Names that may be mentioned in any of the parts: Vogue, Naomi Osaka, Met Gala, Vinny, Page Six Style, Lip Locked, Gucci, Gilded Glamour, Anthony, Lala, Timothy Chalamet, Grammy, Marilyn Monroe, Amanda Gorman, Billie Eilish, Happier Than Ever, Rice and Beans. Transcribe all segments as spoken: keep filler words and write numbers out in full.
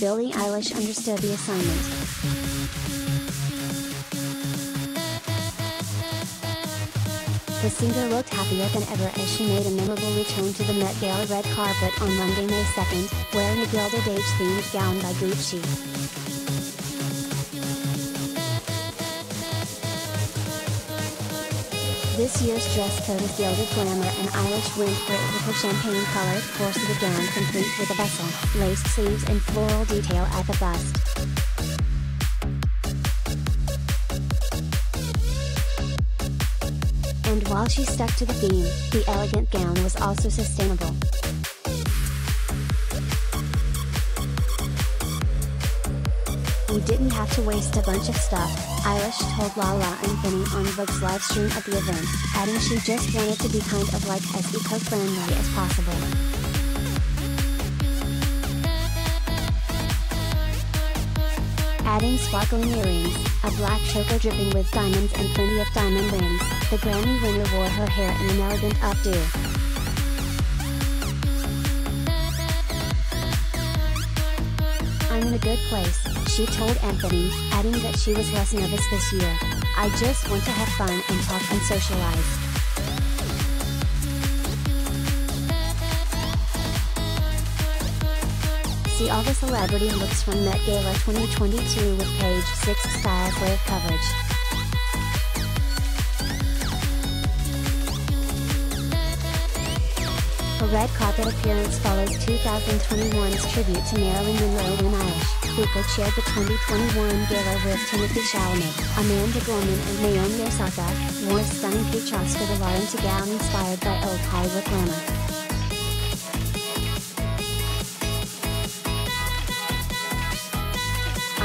Billie Eilish understood the assignment. The singer looked happier than ever as she made a memorable return to the Met Gala red carpet on Monday, May second, wearing a gilded beige-themed gown by Gucci. This year's dress code is gilded glamour, and Eilish went for it with her champagne-colored corseted gown complete with a bustle, laced sleeves and floral detail at the bust. And while she stuck to the theme, the elegant gown was also sustainable. "We didn't have to waste a bunch of stuff," Eilish told Lala and Vinny on Vogue's livestream at the event, adding she just wanted to be kind of like as eco-friendly as possible. Adding sparkling earrings, a black choker dripping with diamonds and plenty of diamond rings, the Grammy winner wore her hair in an elegant updo. "I'm in a good place," she told Anthony, adding that she was less nervous this year. "I just want to have fun and talk and socialize." See all the celebrity looks from Met Gala twenty twenty-two with Page Six Style for your coverage. A red carpet appearance follows two thousand twenty-one's tribute to Marilyn Monroe and Eilish, who co-chaired the twenty twenty-one gala with Timothy Chalamet, Amanda Gorman and Naomi Osaka, wore stunning peach Oscar the Laurent gown inspired by old Hollywood glamour.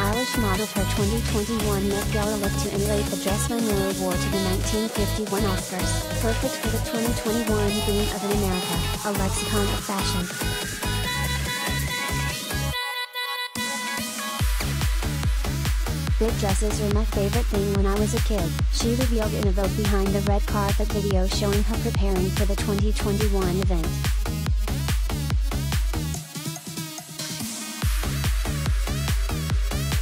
Eilish modeled her twenty twenty-one Met Gala look to emulate the dress Monroe wore to the nineteen fifty-one Oscars, perfect for the twenty twenty-one theme of an America, a lexicon of fashion. "Big dresses were my favorite thing when I was a kid," she revealed in a Vogue behind the red carpet video showing her preparing for the twenty twenty-one event.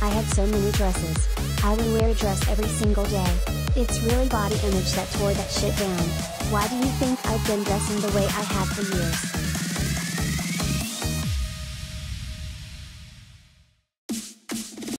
"I had so many dresses. I would wear a dress every single day. It's really body image that tore that shit down. Why do you think I've been dressing the way I have for years?"